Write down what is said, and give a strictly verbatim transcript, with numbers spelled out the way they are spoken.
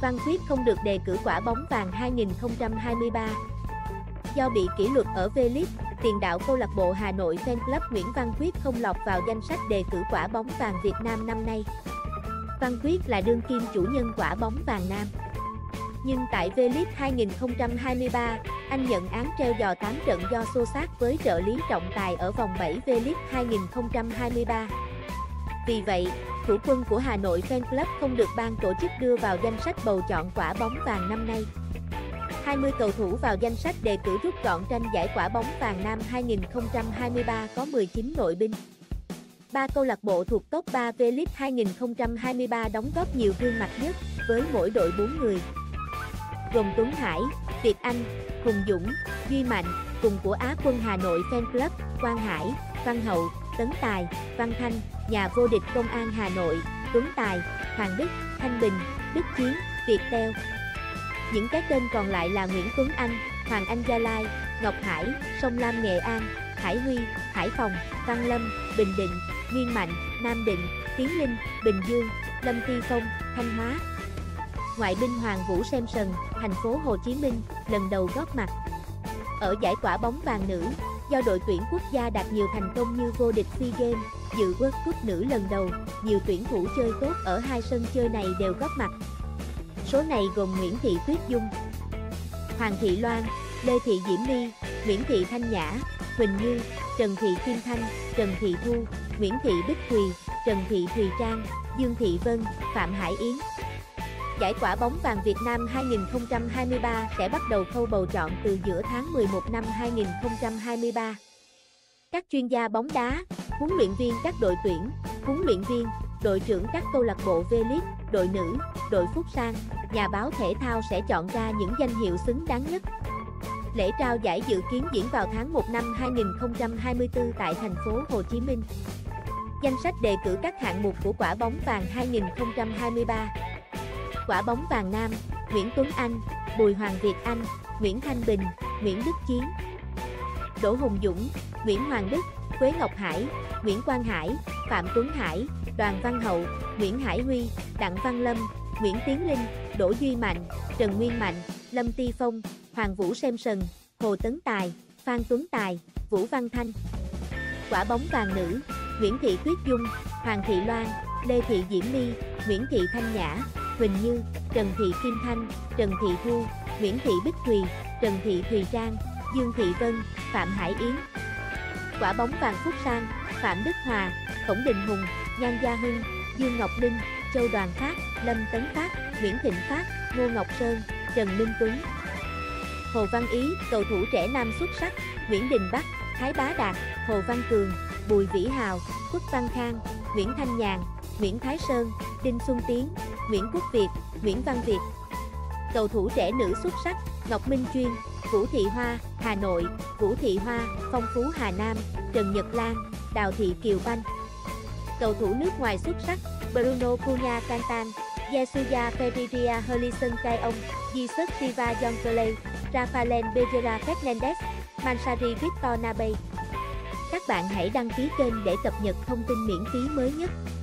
Văn Quyết không được đề cử Quả Bóng Vàng hai không hai ba. Do bị kỷ luật ở V-League, tiền đạo câu lạc bộ Hà Nội Fan Club Nguyễn Văn Quyết không lọt vào danh sách đề cử Quả Bóng Vàng Việt Nam năm nay. Văn Quyết là đương kim chủ nhân Quả Bóng Vàng Nam. Nhưng tại V-League hai không hai ba, anh nhận án treo giò tám trận do xô xát với trợ lý trọng tài ở vòng bảy V-League hai không hai ba. Vì vậy, thủ quân của Hà Nội Fan Club không được ban tổ chức đưa vào danh sách bầu chọn Quả Bóng Vàng năm nay. hai mươi cầu thủ vào danh sách đề cử rút gọn tranh giải Quả Bóng Vàng Nam hai không hai ba có mười chín nội binh. Ba câu lạc bộ thuộc top ba V-League hai không hai ba đóng góp nhiều gương mặt nhất, với mỗi đội bốn người. Gồm Tuấn Hải, Việt Anh, Hùng Dũng, Duy Mạnh, cùng của Á quân Hà Nội Fan Club, Quang Hải, Văn Hậu, Tấn Tài, Văn Thanh, nhà vô địch Công an Hà Nội, Tuấn Tài, Hoàng Đức, Thanh Bình, Đức Chiến, Việt Teo. Những cái tên còn lại là Nguyễn Tuấn Anh, Hoàng Anh Gia Lai, Ngọc Hải, Sông Lam Nghệ An, Hải Huy, Hải Phòng, Văn Lâm, Bình Định, Nguyên Mạnh, Nam Định, Tiến Linh, Bình Dương, Lâm Ti Phong, Thanh Hóa. Ngoại binh Hoàng Vũ Samson, thành phố Hồ Chí Minh, lần đầu góp mặt. Ở giải Quả Bóng Vàng nữ, do đội tuyển quốc gia đạt nhiều thành công như vô địch SEA Games, dự World Cup nữ lần đầu, nhiều tuyển thủ chơi tốt ở hai sân chơi này đều góp mặt. Số này gồm Nguyễn Thị Tuyết Dung, Hoàng Thị Loan, Lê Thị Diễm My, Nguyễn Thị Thanh Nhã, Huỳnh Như, Trần Thị Kim Thanh, Trần Thị Thu, Nguyễn Thị Bích Thùy, Trần Thị Thùy Trang, Dương Thị Vân, Phạm Hải Yến. Giải Quả Bóng Vàng Việt Nam hai không hai ba sẽ bắt đầu khâu bầu chọn từ giữa tháng mười một năm hai không hai ba. Các chuyên gia bóng đá, huấn luyện viên các đội tuyển, huấn luyện viên, đội trưởng các câu lạc bộ V-League, đội nữ, đội Phúc Sang, nhà báo thể thao sẽ chọn ra những danh hiệu xứng đáng nhất. Lễ trao giải dự kiến diễn vào tháng một năm hai không hai tư tại thành phố Hồ Chí Minh. Danh sách đề cử các hạng mục của Quả Bóng Vàng hai không hai ba. Quả Bóng Vàng Nam, Nguyễn Tuấn Anh, Bùi Hoàng Việt Anh, Nguyễn Thanh Bình, Nguyễn Đức Chiến, Đỗ Hùng Dũng, Nguyễn Hoàng Đức, Quế Ngọc Hải, Nguyễn Quang Hải, Phạm Tuấn Hải, Đoàn Văn Hậu, Nguyễn Hải Huy, Đặng Văn Lâm, Nguyễn Tiến Linh, Đỗ Duy Mạnh, Trần Nguyên Mạnh, Lâm Ti Phong, Hoàng Vũ Samson, Hồ Tấn Tài, Phan Tuấn Tài, Vũ Văn Thanh. Quả Bóng Vàng nữ, Nguyễn Thị Tuyết Dung, Hoàng Thị Loan, Lê Thị Diễm My, Nguyễn Thị Thanh Nhã, Huỳnh Như, Trần Thị Kim Thanh, Trần Thị Thu, Nguyễn Thị Bích Thùy, Trần Thị Thùy Trang, Dương Thị Vân, Phạm Hải Yến. Quả Bóng Vàng Phúc Sang, Phạm Đức Hòa, Khổng Đình Hùng, Nhan Gia Hưng, Dương Ngọc Linh, Châu Đoàn Phát, Lâm Tấn Phát, Nguyễn Thịnh Phát, Ngô Ngọc Sơn, Trần Minh Tuấn. Hồ Văn Ý, cầu thủ trẻ nam xuất sắc, Nguyễn Đình Bắc, Thái Bá Đạt, Hồ Văn Cường, Bùi Vĩ Hào, Khuất Văn Khang, Nguyễn Thanh Nhàn, Nguyễn Thái Sơn, Đinh Xuân Tiến, Nguyễn Quốc Việt, Nguyễn Văn Việt. Cầu thủ trẻ nữ xuất sắc, Ngọc Minh Chuyên, Vũ Thị Hoa, Hà Nội, Vũ Thị Hoa, Phong Phú Hà Nam, Trần Nhật Lan, Đào Thị Kiều Văn. Cầu thủ nước ngoài xuất sắc, Bruno Cunha Cantan, Yesuya Ferreira Hellison Kaong, Jesus Silva Jongley, Rafael Becerra Fernandez, Mansari Victor Nabe. Các bạn hãy đăng ký kênh để cập nhật thông tin miễn phí mới nhất.